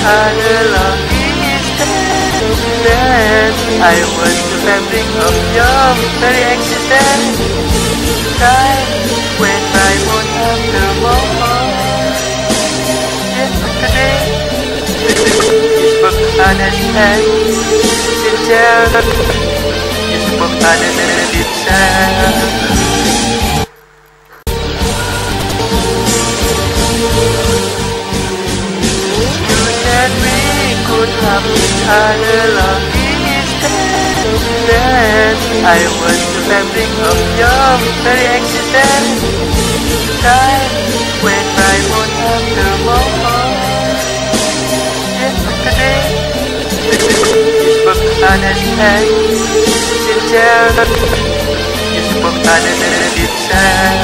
adalah that I was the fabric of your very existence. Time when I won't have the moment. Yesterday, you spoke honest and sincere. You spoke honest and sincere. Adalah that I was the fabric of your very existence. Time when I won't have the moment. Yesterday, you spoke honest and sincere. You spoke honest and sincere.